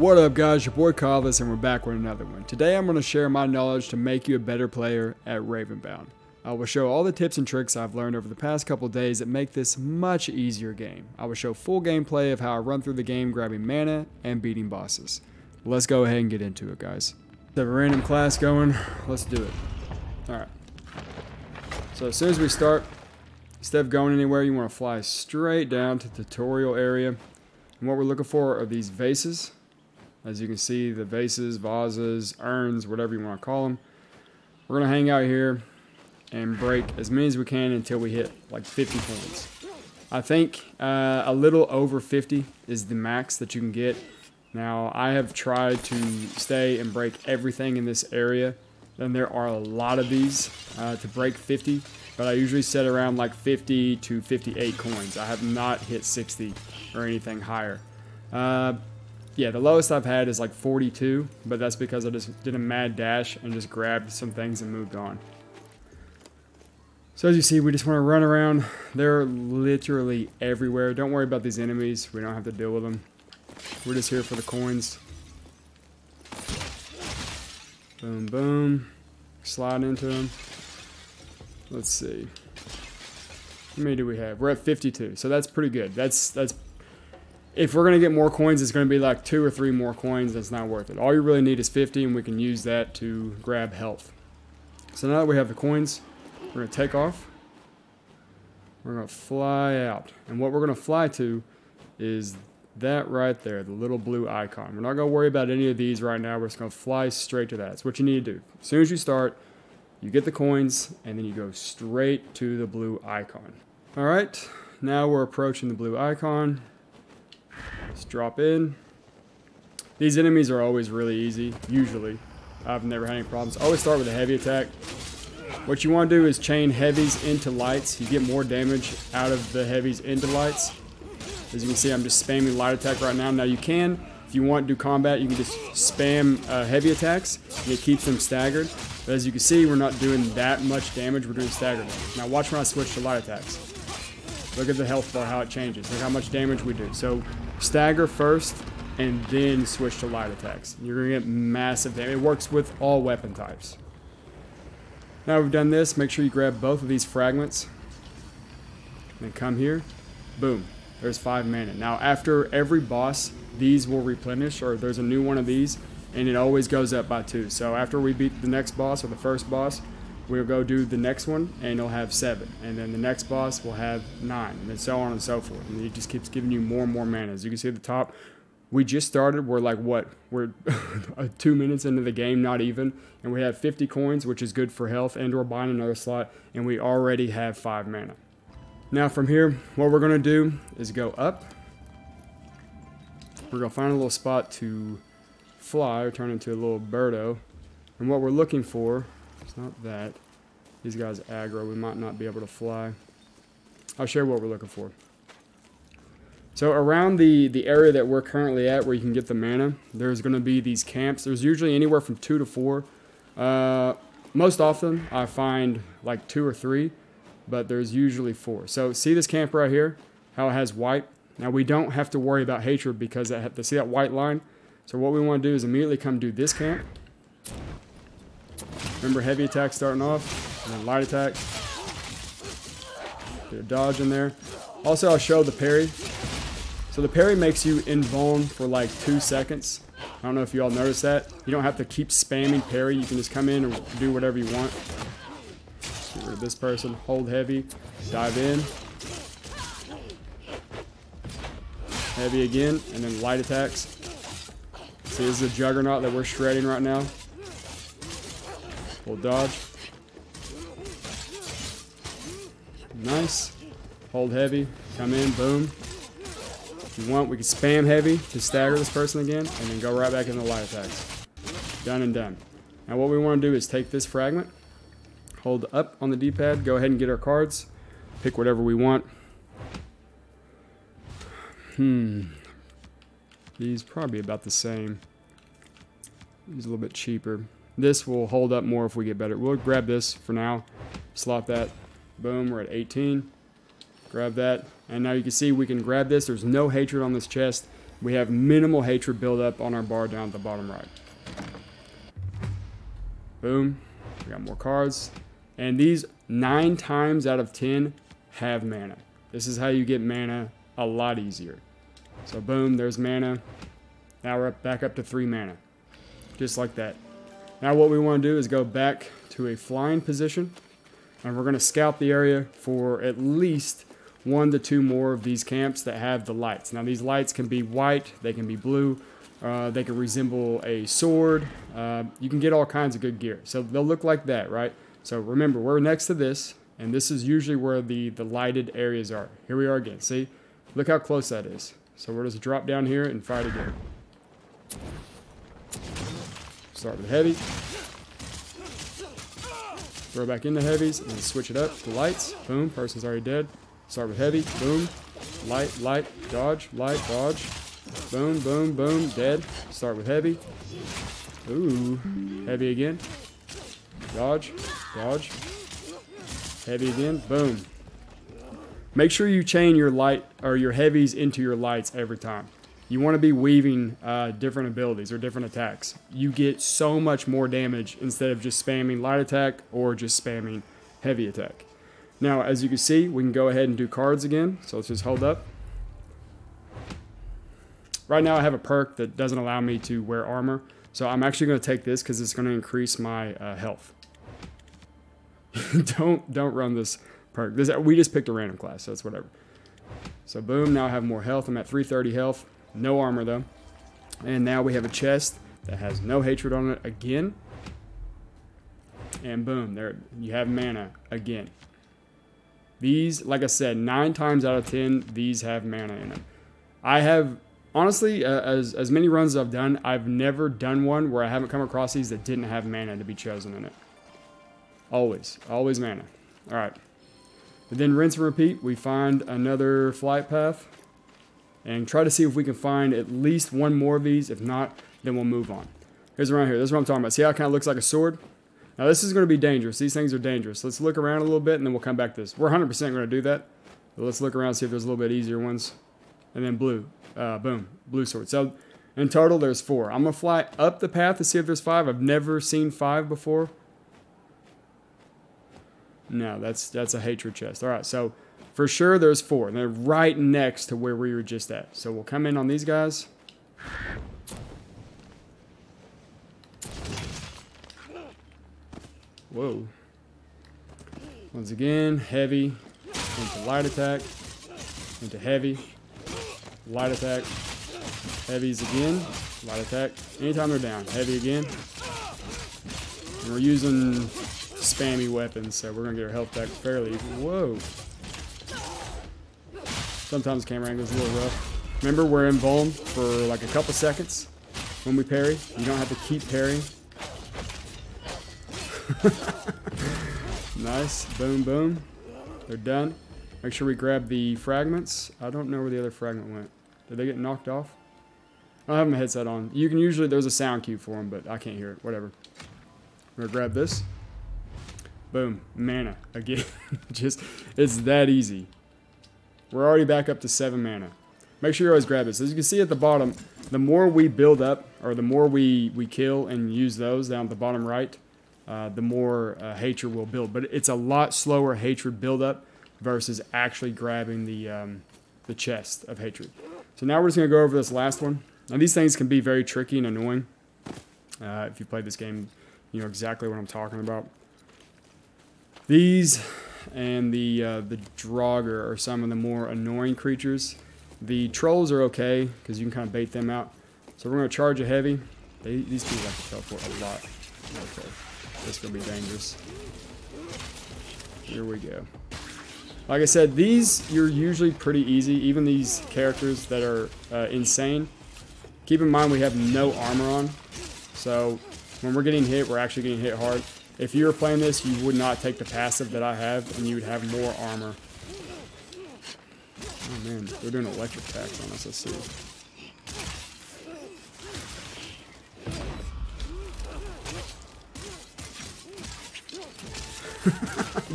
What up guys, your boy Cobbless, and we're back with another one. Today I'm going to share my knowledge to make you a better player at Ravenbound. I will show all the tips and tricks I've learned over the past couple days that make this much easier game. I will show full gameplay of how I run through the game grabbing mana and beating bosses. Let's go ahead and get into it guys. Let's have a random class going, let's do it. Alright, so as soon as we start, instead of going anywhere you want to fly straight down to the tutorial area. And what we're looking for are these vases. As you can see, the vases, vases, urns, whatever you want to call them. We're going to hang out here and break as many as we can until we hit like 50 points. I think a little over 50 is the max that you can get. Now, I have tried to stay and break everything in this area. Then there are a lot of these to break 50, but I usually set around like 50 to 58 coins. I have not hit 60 or anything higher. Yeah, the lowest I've had is like 42, but that's because I just did a mad dash and just grabbed some things and moved on. So as you see, we just want to run around. They're literally everywhere. Don't worry about these enemies. We don't have to deal with them. We're just here for the coins. Boom, boom. Slide into them. Let's see. How many do we have? We're at 52, so that's pretty good. That's if we're going to get more coins, it's going to be like 2 or 3 more coins. That's not worth it. All you really need is 50, and we can use that to grab health. So now that we have the coins, we're going to take off. We're going to fly out. And what we're going to fly to is that right there, the little blue icon. We're not going to worry about any of these right now. We're just going to fly straight to that. That's what you need to do. As soon as you start, you get the coins, and then you go straight to the blue icon. All right, now we're approaching the blue icon. Let's drop in. These enemies are always really easy, usually. I've never had any problems. I always start with a heavy attack. What you want to do is chain heavies into lights. You get more damage out of the heavies into lights. As you can see, I'm just spamming light attack right now. Now you can, if you want to do combat, you can just spam heavy attacks, and it keeps them staggered. But as you can see, we're not doing that much damage. We're doing staggered. Now watch when I switch to light attacks. Look at the health bar, how it changes. Look how much damage we do. So stagger first, and then switch to light attacks. You're going to get massive damage. It works with all weapon types. Now we've done this, make sure you grab both of these fragments. Then come here. Boom. There's 5 mana. Now after every boss, these will replenish, or there's a new one of these, and it always goes up by 2. So after we beat the next boss, or the first boss, we'll go do the next one, and it'll have 7. And then the next boss will have 9, and then so on and so forth. And it just keeps giving you more and more mana. As you can see at the top, we just started. We're like, what? We're 2 minutes into the game, not even. And we have 50 coins, which is good for health, and or buying another slot. And we already have 5 mana. Now from here, what we're going to do is go up. We're going to find a little spot to fly, or turn into a little birdo. And what we're looking for... It's not that. These guys are aggro. We might not be able to fly. I'll share what we're looking for. So around the area that we're currently at where you can get the mana, there's going to be these camps. There's usually anywhere from 2 to 4. Most often, I find like 2 or 3, but there's usually 4. So see this camp right here, how it has white? Now, we don't have to worry about hatred because they see that white line? So what we want to do is immediately come do this camp. Remember, heavy attack starting off, and then light attack. Get a dodge in there. Also, I'll show the parry. So the parry makes you invuln for like 2 seconds. I don't know if you all noticed that. You don't have to keep spamming parry. You can just come in and do whatever you want. Get rid of this person. Hold heavy. Dive in. Heavy again, and then light attacks. See, this is a juggernaut that we're shredding right now. Hold dodge. Nice. Hold heavy. Come in. Boom. If you want, we can spam heavy to stagger this person again, and then go right back into light attacks. Done and done. Now what we want to do is take this fragment, hold up on the D-pad, go ahead and get our cards, pick whatever we want. These probably about the same. These a little bit cheaper. This will hold up more if we get better. We'll grab this for now. Slot that. Boom, we're at 18. Grab that. And now you can see we can grab this. There's no hatred on this chest. We have minimal hatred buildup on our bar down at the bottom right. Boom. We got more cards. And these 9 times out of 10 have mana. This is how you get mana a lot easier. So boom, there's mana. Now we're back up to 3 mana. Just like that. Now what we want to do is go back to a flying position. And we're going to scout the area for at least 1 to 2 more of these camps that have the lights. Now these lights can be white, they can be blue, they can resemble a sword. You can get all kinds of good gear. So they'll look like that, right? So remember, we're next to this, and this is usually where the lighted areas are. Here we are again, see? Look how close that is. So we'll just drop down here and fight again. Start with heavy. Throw back into heavies and then switch it up to lights. Boom, person's already dead. Start with heavy, boom, light, light, dodge, boom, boom, boom, dead. Start with heavy, ooh, heavy again, dodge, heavy again, boom. Make sure you chain your light or your heavies into your lights every time. You want to be weaving different abilities or different attacks. You get so much more damage instead of just spamming light attack or just spamming heavy attack. Now, as you can see, we can go ahead and do cards again. So let's just hold up. Right now I have a perk that doesn't allow me to wear armor. So I'm actually going to take this because it's going to increase my health. Don't run this perk. We just picked a random class, so it's whatever. So boom, now I have more health. I'm at 330 health. No armor though. And now we have a chest that has no hatred on it again. And boom, there you have mana again. These, like I said, 9 times out of 10, these have mana in them. I have, honestly, as many runs as I've done, I've never done one where I haven't come across these that didn't have mana to be chosen in it. Always mana. All right. And then rinse and repeat. We find another flight path and try to see if we can find at least 1 more of these. If not, then we'll move on. Here's around here. This is what I'm talking about. See how it kind of looks like a sword? Now this is going to be dangerous. These things are dangerous. Let's look around a little bit and then we'll come back to this. We're 100% going to do that. But let's look around and see if there's a little bit easier ones. And then blue. Boom. Blue sword. So in total there's 4. I'm going to fly up the path to see if there's 5. I've never seen 5 before. No, that's a hatred chest. Alright, so for sure there's 4. And they're right next to where we were just at. So we'll come in on these guys. Whoa. Once again, heavy, into light attack, into heavy, light attack, heavies again, light attack, anytime they're down, heavy again. And we're using spammy weapons, so we're going to get our health back fairly. Whoa. Sometimes camera angle's a little rough. Remember, we're invuln for like a couple seconds when we parry. You don't have to keep parrying. Nice. Boom, boom. They're done. Make sure we grab the fragments. I don't know where the other fragment went. Did they get knocked off? I don't have my headset on. You can usually, there's a sound cue for them, but I can't hear it. Whatever. We're gonna grab this. Boom. Mana. Again. Just, it's that easy. We're already back up to 7 mana. Make sure you always grab this. As you can see at the bottom, the more we build up, or the more we kill and use those down at the bottom right, the more hatred will build, but it's a lot slower hatred buildup versus actually grabbing the chest of hatred. So now we're just going to go over this last one. Now these things can be very tricky and annoying. If you play this game, you know exactly what I'm talking about. These and the Draugr are some of the more annoying creatures. The trolls are okay because you can kind of bait them out. So we're going to charge a heavy. These people like to teleport a lot. Okay. This is going to be dangerous. Here we go. Like I said, these, you're usually pretty easy. Even these characters that are insane. Keep in mind we have no armor on. So when we're getting hit, we're actually getting hit hard. If you were playing this, you would not take the passive that I have. And you would have more armor. Oh man, they're doing electric attacks on us. Let's see.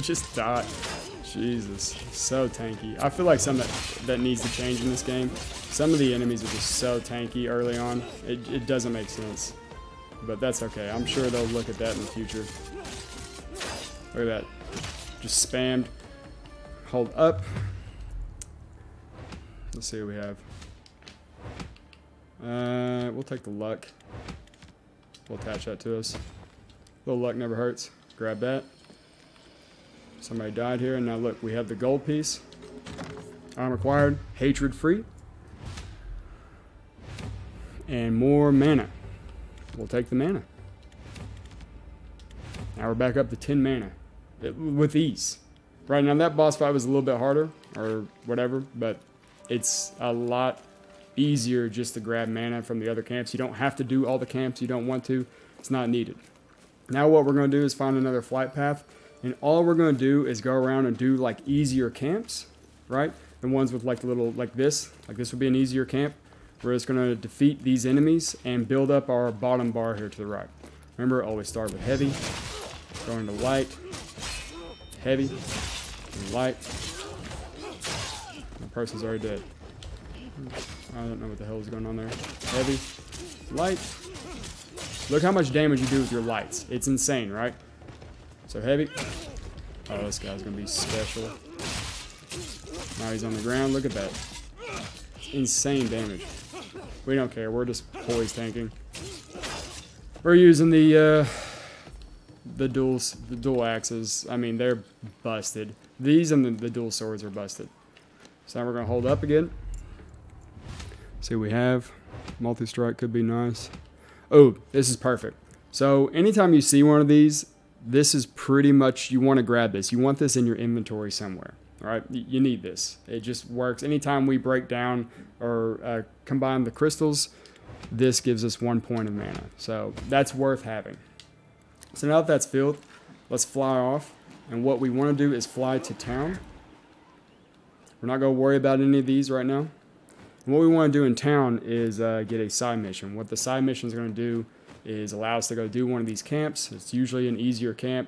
Just die. Jesus, so tanky. I feel like something that needs to change in this game. Some of the enemies are just so tanky early on. It doesn't make sense. But that's okay. I'm sure they'll look at that in the future. Look at that. Just spammed. Hold up. Let's see what we have. We'll take the luck. We'll attach that to us. Little luck never hurts. Grab that. Somebody died here, and now look, we have the gold piece. Arm acquired, hatred free. And more mana. We'll take the mana. Now we're back up to 10 mana. With ease. Right now, that boss fight was a little bit harder, or whatever, but it's a lot easier just to grab mana from the other camps. You don't have to do all the camps. You don't want to. It's not needed. Now what we're going to do is find another flight path, and all we're going to do is go around and do like easier camps, right? The ones with like little, like this would be an easier camp. We're just going to defeat these enemies and build up our bottom bar here to the right. Remember, always start with heavy, going to light, heavy, and light. The person's already dead. I don't know what the hell is going on there. Heavy, light. Look how much damage you do with your lights. It's insane, right? So heavy. Oh, this guy's going to be special. Now he's on the ground. Look at that. It's insane damage. We don't care. We're just poise tanking. We're using the dual axes. I mean, they're busted. These and the dual swords are busted. So now we're going to hold up again. See what we have. Multi-strike could be nice. Oh, this is perfect. So anytime you see one of these, this is pretty much, you want to grab this. You want this in your inventory somewhere, all right? You need this. It just works. Anytime we break down or combine the crystals, this gives us 1 point of mana. So that's worth having. So now that that's filled, let's fly off. And what we want to do is fly to town. We're not going to worry about any of these right now. What we want to do in town is get a side mission. What the side mission is going to do is allow us to go do one of these camps. It's usually an easier camp,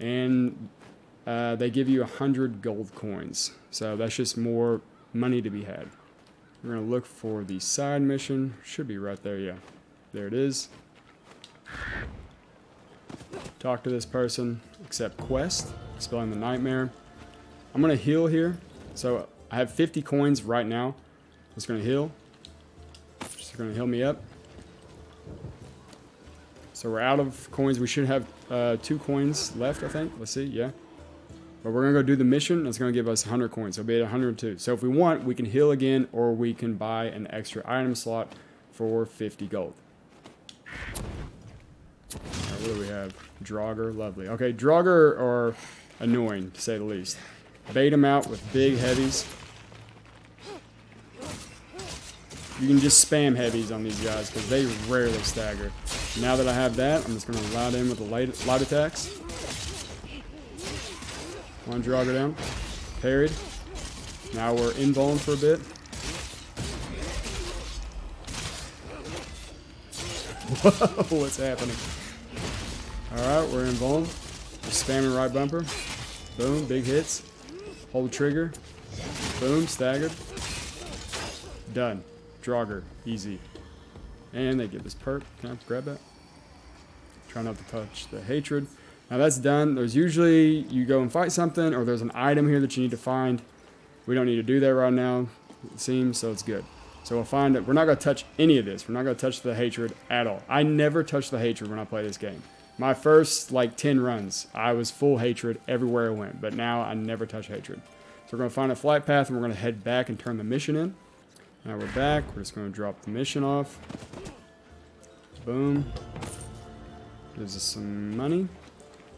and they give you 100 gold coins. So that's just more money to be had. We're going to look for the side mission. Should be right there, yeah. There it is. Talk to this person. Accept quest. Spelling the nightmare. I'm going to heal here. So I have 50 coins right now. It's going to heal. It's going to heal me up. So we're out of coins. We should have 2 coins left, I think. Let's see. Yeah. But we're going to go do the mission. It's going to give us 100 coins. So it'll be at 102. So if we want, we can heal again, or we can buy an extra item slot for 50 gold. All right, what do we have? Draugr. Lovely. Okay, Draugr are annoying, to say the least. Bait them out with big heavies. You can just spam heavies on these guys because they rarely stagger. Now that I have that, I'm just going to loud in with the light attacks. One Draugr down. Parried. Now we're invuln for a bit. Whoa, what's happening? Alright, we're invuln. We're spamming right bumper. Boom, big hits. Hold trigger. Boom, staggered. Done. Draugr, easy. And they get this perk. Can I grab that? Try not to touch the hatred. Now that's done. There's usually, you go and fight something, or there's an item here that you need to find. We don't need to do that right now, it seems, so it's good. So we'll find it. We're not going to touch any of this. We're not going to touch the hatred at all. I never touched the hatred when I play this game. My first, like, 10 runs, I was full hatred everywhere I went, but now I never touch hatred. So we're going to find a flight path, and we're going to head back and turn the mission in. Now we're back. We're just going to drop the mission off. Boom. Gives us some money.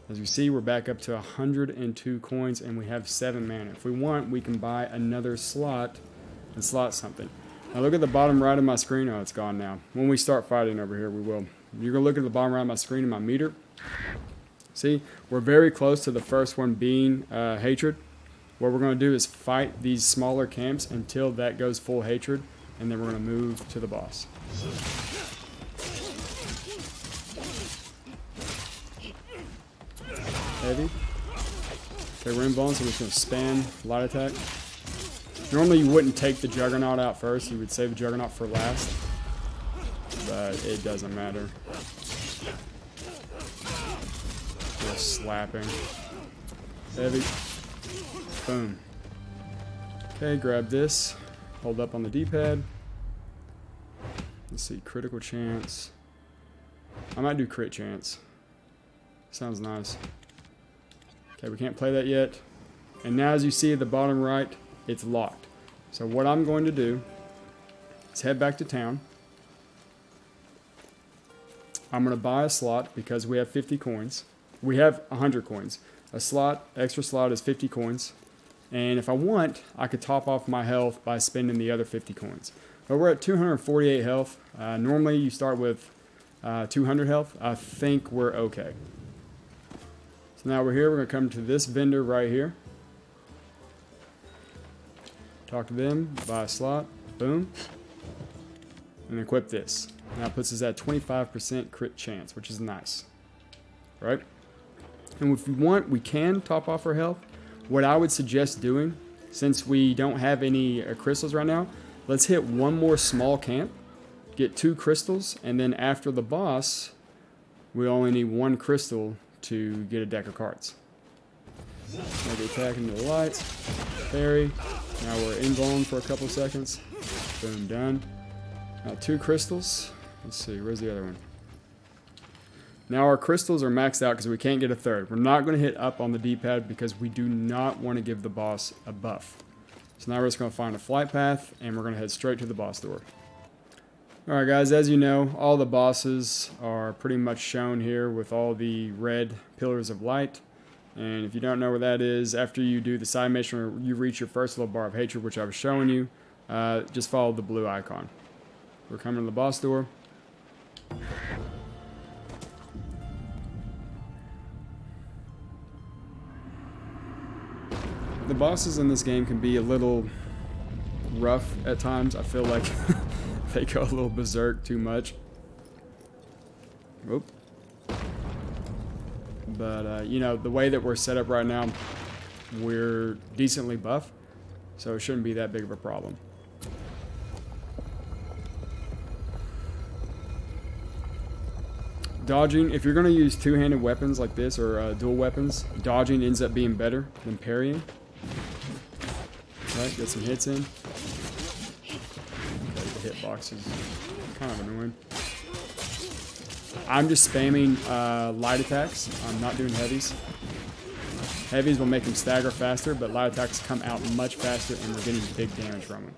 As you see, we're back up to 102 coins, and we have 7 mana. If we want, we can buy another slot and slot something. Now look at the bottom right of my screen. Oh, it's gone now. When we start fighting over here, we will. You're going to look at the bottom right of my screen and my meter. See, we're very close to the first one being hatred. What we're going to do is fight these smaller camps until that goes full hatred, and then we're going to move to the boss. Heavy. Okay, Ravenbound, so we're just going to spam, light attack. Normally you wouldn't take the Juggernaut out first, you would save the Juggernaut for last. But it doesn't matter. Just slapping. Heavy. Boom. Okay, grab this. Hold up on the D-pad. Let's see, critical chance. I might do crit chance. Sounds nice. Okay, we can't play that yet. And now as you see at the bottom right, it's locked. So what I'm going to do is head back to town. I'm going to buy a slot because we have 50 coins. We have 100 coins. A slot, extra slot is 50 coins. And if I want, I could top off my health by spending the other 50 coins. But we're at 248 health. Normally you start with 200 health. I think we're okay. So now we're here. We're going to come to this vendor right here. Talk to them. Buy a slot. Boom. And equip this. And that puts us at 25% crit chance, which is nice. Right? And if we want, we can top off our health. What I would suggest doing, since we don't have any crystals right now, let's hit one more small camp, get 2 crystals, and then after the boss, we only need 1 crystal to get a deck of cards. Maybe attacking the lights. Parry. Now we're invuln for a couple seconds. Boom, done. Now 2 crystals. Let's see, where's the other one? Now our crystals are maxed out because we can't get a third. We're not going to hit up on the D-pad because we do not want to give the boss a buff. So now we're just going to find a flight path and we're going to head straight to the boss door. Alright guys, as you know, all the bosses are pretty much shown here with all the red pillars of light. And if you don't know where that is, after you do the side mission, you reach your first little bar of hatred, which I was showing you. Just follow the blue icon. We're coming to the boss door. The bosses in this game can be a little rough at times. I feel like they go a little berserk too much. Oop. But, you know, the way that we're set up right now, we're decently buff, so it shouldn't be that big of a problem. Dodging, if you're going to use two-handed weapons like this, or dual weapons, dodging ends up being better than parrying. Alright, get some hits in. Okay, the hitbox is kind of annoying. I'm just spamming light attacks. I'm not doing heavies. Heavies will make them stagger faster, but light attacks come out much faster and we're getting big damage from them.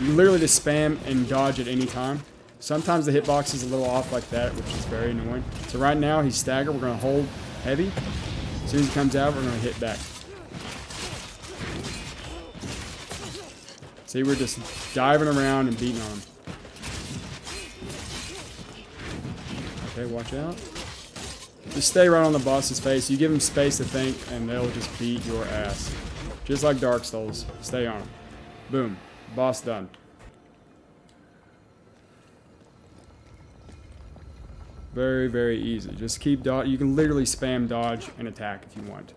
You literally just spam and dodge at any time. Sometimes the hitbox is a little off like that, which is very annoying. So right now he's staggered. We're going to hold heavy. As soon as he comes out, we're going to hit back. See, we're just diving around and beating on him. Okay, watch out. Just stay right on the boss's face. You give him space to think, and they'll just beat your ass. Just like Dark Souls. Stay on him. Boom. Boss done. Very, very easy. Just keep dodge. You can literally spam dodge and attack if you want.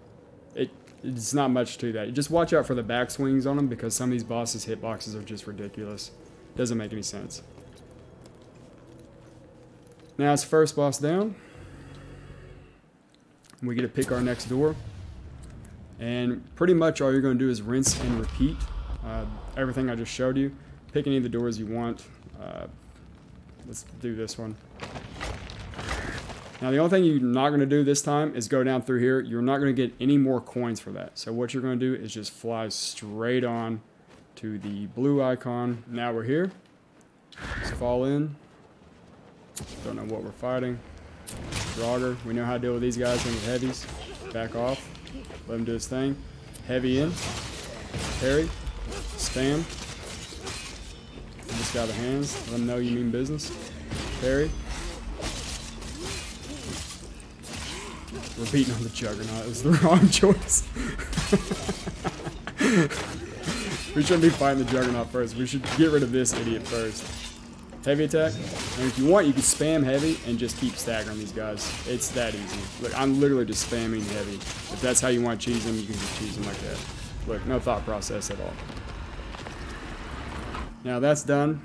It's not much to that. Just watch out for the backswings on them because some of these bosses' hitboxes are just ridiculous. Doesn't make any sense. Now it's first boss down. We get to pick our next door. And pretty much all you're going to do is rinse and repeat everything I just showed you. Pick any of the doors you want. Let's do this one. Now, the only thing you're not going to do this time is go down through here. You're not going to get any more coins for that. So what you're going to do is just fly straight on to the blue icon. Now we're here. Just fall in. Don't know what we're fighting. Draugr. We know how to deal with these guys when they're heavies. Back off. Let him do his thing. Heavy in. Parry. Spam. Give this guy the hands. Let him know you mean business. Parry. We're beating on the Juggernaut. It was the wrong choice. We shouldn't be fighting the Juggernaut first. We should get rid of this idiot first. Heavy attack. And if you want, you can spam heavy and just keep staggering these guys. It's that easy. Look, I'm literally just spamming heavy. If that's how you want to cheese them, you can just cheese them like that. Look, no thought process at all. Now that's done.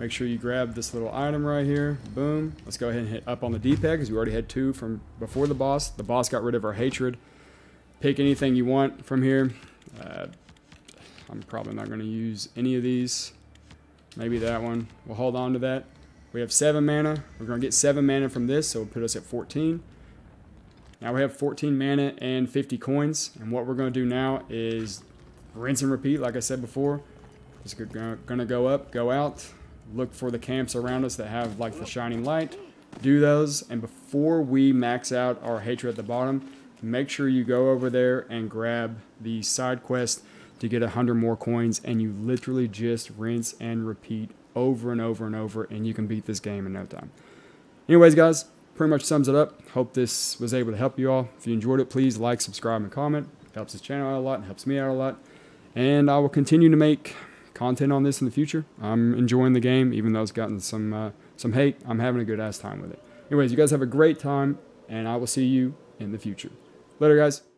Make sure you grab this little item right here. Boom. Let's go ahead and hit up on the D-pad because we already had two from before the boss. The boss got rid of our hatred. Pick anything you want from here. I'm probably not going to use any of these. Maybe that one. We'll hold on to that. We have 7 mana. We're going to get 7 mana from this, so it'll put us at 14. Now we have 14 mana and 50 coins. And what we're going to do now is rinse and repeat, like I said before. Just going to go up, go out. Look for the camps around us that have like the shining light. Do those, and before we max out our hatred at the bottom, make sure you go over there and grab the side quest to get 100 more coins, and you literally just rinse and repeat over and over and over, and you can beat this game in no time. Anyways, guys, pretty much sums it up. Hope this was able to help you all. If you enjoyed it, please like, subscribe, and comment. It helps this channel out a lot and helps me out a lot, and I will continue to make content on this in the future. I'm enjoying the game, even though it's gotten some hate. I'm having a good ass time with it. Anyways, you guys have a great time, and I will see you in the future. Later, guys.